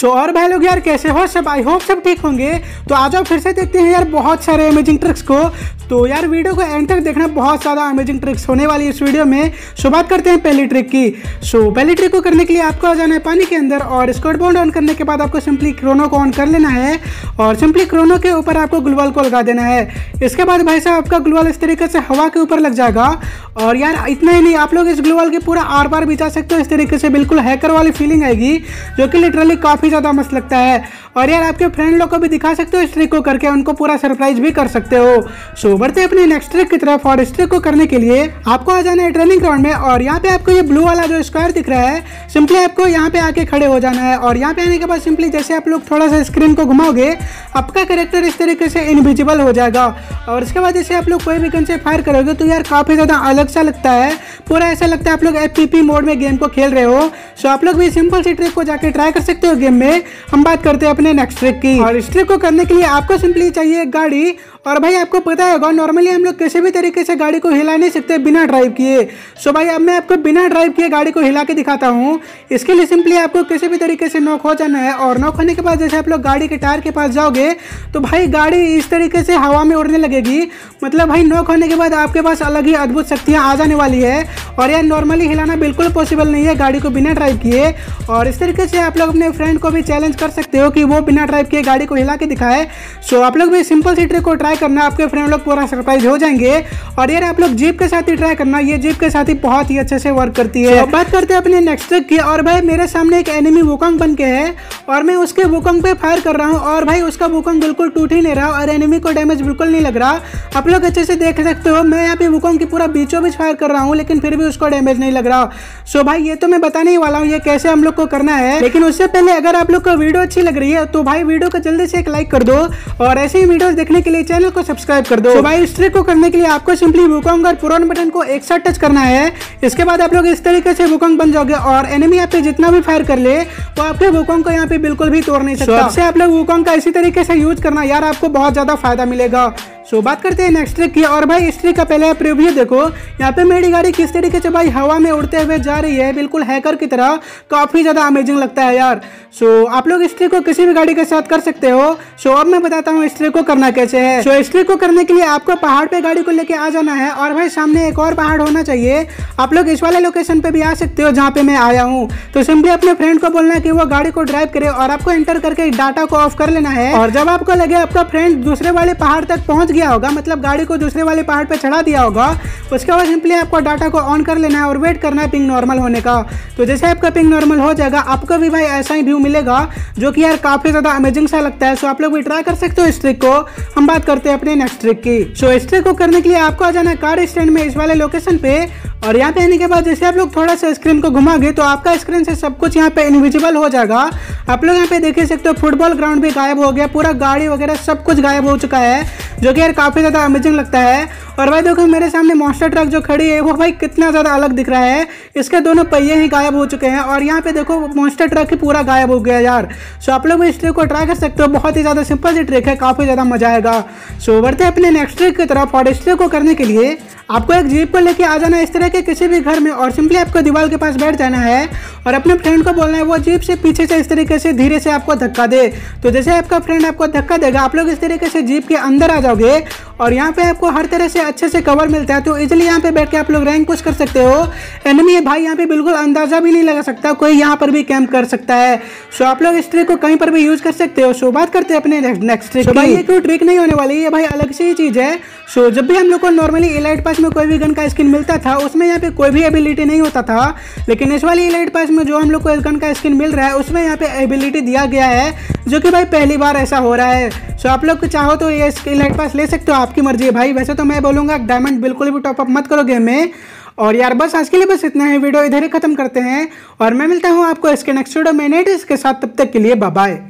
सो और भाई लोग यार कैसे हो सब, आई होप सब ठीक होंगे। तो आज आप फिर से देखते हैं यार बहुत सारे अमेजिंग ट्रिक्स को। तो यार वीडियो को एंड तक देखना, बहुत ज़्यादा अमेजिंग ट्रिक्स होने वाली है इस वीडियो में। सो बात करते हैं पहली ट्रिक की। सो पहली ट्रिक को करने के लिए आपको आ जाना है पानी के अंदर और स्क्वाड बाउंड ऑन करने के बाद आपको सिंपली क्रोनो को ऑन कर लेना है और सिंपली क्रोनो के ऊपर आपको ग्लूवाल को लगा देना है। इसके बाद भाई साहब आपका ग्लूवाल इस तरीके से हवा के ऊपर लग जाएगा। और यार इतना ही नहीं, आप लोग इस ग्लूवाल के पूरा आर पार बिछा सकते हो। इस तरीके से बिल्कुल हैकर वाली फीलिंग आएगी जो कि लिटरली काफ़ी ज़्यादा मस्त लगता है। और यार आपके फ्रेंड लोग को भी दिखा सकते हो इस ट्रिक को करके, उनको पूरा सरप्राइज भी कर सकते हो। सो बढ़ते हैं अपने नेक्स्ट ट्रिक की तरफ। और इस ट्रिक को करने के लिए आपको आ जाना है ट्रेनिंग ग्राउंड में और यहाँ पे आपको ये ब्लू वाला जो स्क्वायर दिख रहा है सिंपली आपको यहाँ पे आके खड़े हो जाना है। और यहाँ पे आने के बाद सिंपली जैसे आप लोग थोड़ा सा स्क्रीन को घुमाओगे आपका कैरेक्टर इस तरीके से इनविजिबल हो जाएगा। और इसके बाद जैसे आप लोग कोई भी गन से फायर करोगे तो यार काफ़ी ज़्यादा अलग सा लगता है, पूरा ऐसा लगता है आप लोग FPP मोड में गेम को खेल रहे हो। सो आप लोग भी सिंपल सी ट्रिक को जाके ट्राई कर सकते हो गेम में। हम बात करते हैं अपने नेक्स्ट ट्रिक की। और इस ट्रिक को करने के लिए आपको सिंपली चाहिए गाड़ी। और भाई आपको पता होगा नॉर्मली हम लोग किसी भी तरीके से गाड़ी को हिला नहीं सकते बिना ड्राइव किए। सो भाई अब मैं आपको बिना ड्राइव किए गाड़ी को हिला के दिखाता हूँ। इसके लिए सिंपली आपको किसी भी तरीके से नॉक हो जाना है। और नॉक होने के बाद जैसे आप लोग गाड़ी के टायर के पास जाओगे तो भाई गाड़ी इस तरीके से हवा में उड़ने लगेगी। मतलब भाई नॉक होने के बाद आपके पास अलग ही अद्भुत शक्तियाँ आ जाने वाली है। और यार नॉर्मली हिलाना बिल्कुल पॉसिबल नहीं है गाड़ी को बिना ड्राइव किए। और इस तरीके से आप लोग अपने फ्रेंड को भी चैलेंज कर सकते हो कि वो बिना ड्राइव किए गाड़ी को हिला के दिखाए। सो आप लोग भी सिंपल सी ट्रिक को ट्राई करना, आपके फ्रेंड लोग पूरा सरप्राइज हो जाएंगे। और यार आप लोग जीप के साथ ही ट्राई करना, ये जीप के साथ ही बहुत ही अच्छे से वर्क करती है। अब बात करते हैं अपने नेक्स्ट ट्रिक की। और भाई मेरे सामने एक एनिमी वोकंग बन के है और मैं उसके वोकंग पे फायर कर रहा हूँ और भाई उसका वोकंग बिल्कुल टूट ही नहीं रहा और एनिमी को डैमेज बिल्कुल नहीं लग रहा। आप लोग अच्छे से देख सकते हो मैं यहाँ पे वोकंग की पूरा बीचों बीच फायर कर रहा हूँ लेकिन फिर भी उसको डैमेज नहीं लग रहा। सो भाई ये तो मैं बताने ही वाला हूँ ये कैसे हम लोग को करना है, लेकिन उससे पहले अगर आप लोग को वीडियो अच्छी लग रही है तो भाई वीडियो को जल्दी से एक लाइक कर दो और ऐसे ही वीडियोस देखने के लिए चैनल को सब्सक्राइब कर दो। तो भाई इस ट्रिक को करने के लिए आपको सिंपली वुकोंग और पुरान बटन को एक साथ टच करना है। इसके बाद आप लोग इस तरीके से वुकोंग बन जाओगे और एनिमी आप पे जितना भी फायर कर ले तो आपके वुकोंग को यहाँ पे बिल्कुल भी तोड़ नहीं सकता। सबसे आप लोग वुकोंग का इसी तरीके से यूज करना, यार आपको बहुत ज़्यादा फायदा मिलेगा। सो बात करते हैं नेक्स्ट ट्रिक की। और भाई इस ट्रिक का पहले आप रिव्यू देखो। यहाँ पे मेरी गाड़ी किस तरीके से भाई हवा में उड़ते हुए जा रही है बिल्कुल हैकर की तरह, काफ़ी ज़्यादा अमेजिंग लगता है यार। सो आप लोग इस ट्रिक को किसी भी गाड़ी के साथ कर सकते हो। सो अब मैं बताता हूँ इस ट्रिक को करना कैसे है। सो इस ट्रिक को करने के लिए आपको पहाड़ पे गाड़ी को लेके आ जाना है और भाई सामने एक और पहाड़ होना चाहिए। आप लोग इस वाले लोकेशन पे भी आ सकते हो जहाँ पे मैं आया हूँ। तो सिंपली अपने फ्रेंड को बोलना है कि वो गाड़ी को ड्राइव करे और आपको एंटर करके डाटा को ऑफ कर लेना है। और जब आपको लगे आपका फ्रेंड दूसरे वाले पहाड़ तक पहुँच गया होगा, मतलब गाड़ी को दूसरे वाले पहाड़ पे चढ़ा दिया होगा, उसके बाद सिंपली आपको डाटा को ऑन कर लेना है और वेट करना है पिंग नॉर्मल होने का। तो जैसे आपका पिंग नॉर्मल हो जाएगा आपको भी भाई ऐसा ही व्यू मिलेगा जो कि यार काफ़ी ज़्यादा अमेजिंग सा लगता है। सो आप लोग भी ट्राई कर सकते हो इस ट्रिक को। हम बात करते हैं अपने नेक्स्ट ट्रिक की। सो इस ट्रिक को करने के लिए आपको आ जाना है कार स्टैंड में इस वाले लोकेशन पे। और यहाँ पे आने के बाद जैसे आप लोग थोड़ा सा स्क्रीन को घुमाओगे तो आपका स्क्रीन से सब कुछ यहाँ पे इनविजिबल हो जाएगा। आप लोग यहाँ पे देख सकते हो फुटबॉल ग्राउंड भी गायब हो गया, पूरा गाड़ी वगैरह सब कुछ गायब हो चुका है जो कि यार काफ़ी ज़्यादा अमेजिंग लगता है। और भाई देखो मेरे सामने मॉन्स्टर ट्रक जो खड़ी है वो भाई कितना ज़्यादा अलग दिख रहा है, इसके दोनों पहिए ही गायब हो चुके हैं। और यहाँ पे देखो मॉन्स्टर ट्रक ही पूरा गायब हो गया यार। सो आप लोग भी इस ट्रिक को ट्राई कर सकते हो, बहुत ही ज़्यादा सिंपल सी ट्रिक है, काफ़ी ज़्यादा मजा आएगा। सो बढ़ते हैं अपने नेक्स्ट ट्रिक की तरफ। और इस ट्रिक को करने के लिए आपको एक जीप को लेके आ जाना है इस तरह के किसी भी घर में और सिंपली आपको दीवार के पास बैठ जाना है और अपने फ्रेंड को बोलना है वो जीप से पीछे से इस तरीके से धीरे से आपको धक्का दे। तो जैसे आपका फ्रेंड आपको धक्का देगा आप लोग इस तरीके से जीप के अंदर आ जाओगे और यहाँ पे आपको हर तरह से अच्छे से कवर मिलता है। तो इजिली यहाँ पे बैठ के आप लोग रैंक पुश कर सकते हो। एनिमी भाई यहाँ पे बिल्कुल अंदाजा भी नहीं लगा सकता, कोई यहाँ पर भी कैंप कर सकता है। सो आप लोग इस ट्रिक को कहीं पर भी यूज कर सकते हो। सो बात करते हैं अपने नेक्स्ट ट्रिक। भाई ये कोई ट्रिक नहीं होने वाली, ये भाई अलग से ही चीज़ है। सो जब भी हम लोग को नॉर्मली एलाइट पास में कोई भी गन का स्किन मिलता था उसमें यहाँ पे कोई भी एबिलिटी नहीं होता था, लेकिन इस वाली एलाइट पास में जो हम लोग को इस गन का स्किन मिल रहा है उसमें यहाँ पे एबिलिटी दिया गया है जो कि भाई पहली बार ऐसा हो रहा है। सो आप लोग चाहो तो ये एलाइट पास ले सकते हो, आपकी मर्जी है भाई। वैसे तो मैं बोलूँगा डायमंड बिल्कुल भी टॉपअप मत करो गेम में। और यार बस आज के लिए बस इतना ही, वीडियो इधर ही खत्म करते हैं और मैं मिलता हूँ आपको इसके नेक्स्ट वीडियो में नेक्स्ट इसके साथ। तब तक के लिए बाय बाय।